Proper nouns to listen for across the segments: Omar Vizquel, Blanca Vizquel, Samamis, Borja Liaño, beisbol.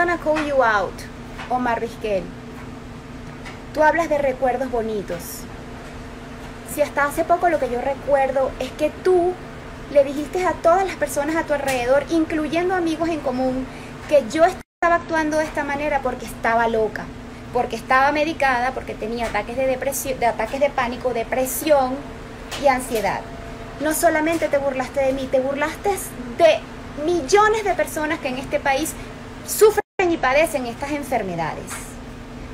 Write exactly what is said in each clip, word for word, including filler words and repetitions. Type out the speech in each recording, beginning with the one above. gonna call you out, Omar Vizquel. Tú hablas de recuerdos bonitos. Si hasta hace poco lo que yo recuerdo es que tú le dijiste a todas las personas a tu alrededor, incluyendo amigos en común, que yo estaba actuando de esta manera porque estaba loca, porque estaba medicada, porque tenía ataques de depresión, de ataques de pánico, depresión y ansiedad. No solamente te burlaste de mí, te burlaste de millones de personas que en este país sufren y padecen estas enfermedades.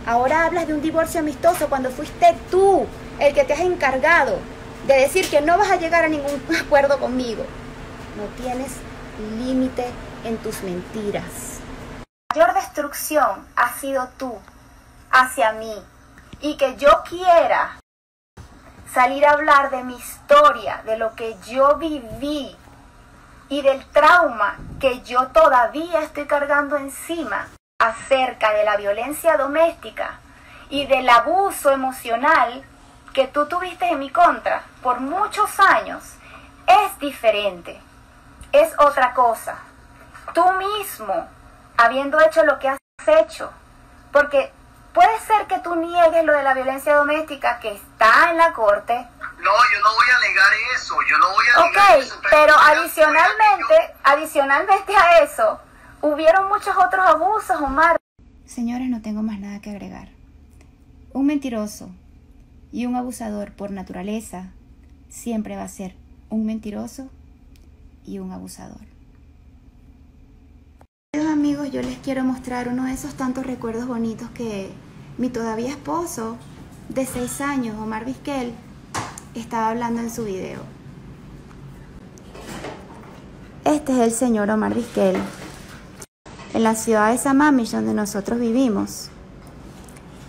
Ahora hablas de un divorcio amistoso cuando fuiste tú el que te has encargado de decir que no vas a llegar a ningún acuerdo conmigo. No tienes límite en tus mentiras. La mayor destrucción ha sido tú hacia mí, y que yo quiera salir a hablar de mi historia, de lo que yo viví y del trauma que yo todavía estoy cargando encima acerca de la violencia doméstica y del abuso emocional que tú tuviste en mi contra por muchos años, es diferente, es otra cosa. Tú mismo, habiendo hecho lo que has hecho, porque puede ser que tú niegues lo de la violencia doméstica que está en la corte. No, yo no voy a negar eso, yo no voy a negar okay, eso. Ok, pero, pero adicionalmente, adicionalmente a eso, hubieron muchos otros abusos, Omar. Señores, no tengo más nada que agregar. Un mentiroso y un abusador por naturaleza siempre va a ser un mentiroso y un abusador. Amigos, yo les quiero mostrar uno de esos tantos recuerdos bonitos que mi todavía esposo de seis años, Omar Vizquel, estaba hablando en su video. Este es el señor Omar Vizquel, en la ciudad de Samamis, donde nosotros vivimos.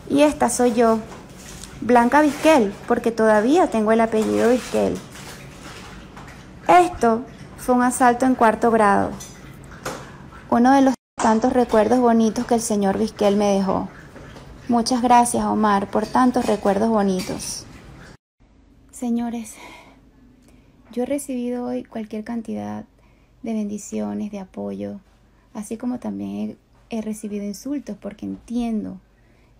Y esta soy yo, Blanca Vizquel, porque todavía tengo el apellido Vizquel. Esto fue un asalto en cuarto grado, uno de los tantos recuerdos bonitos que el señor Vizquel me dejó. Muchas gracias, Omar, por tantos recuerdos bonitos. Señores, yo he recibido hoy cualquier cantidad de bendiciones, de apoyo, así como también he, he recibido insultos, porque entiendo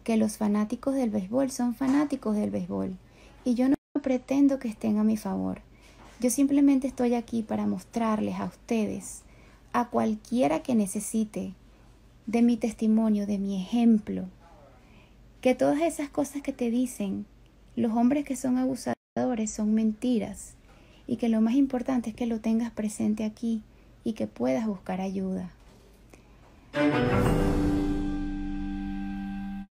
que los fanáticos del béisbol son fanáticos del béisbol y yo no pretendo que estén a mi favor. Yo simplemente estoy aquí para mostrarles a ustedes, a cualquiera que necesite de mi testimonio, de mi ejemplo, que todas esas cosas que te dicen los hombres que son abusadores son mentiras, y que lo más importante es que lo tengas presente aquí y que puedas buscar ayuda.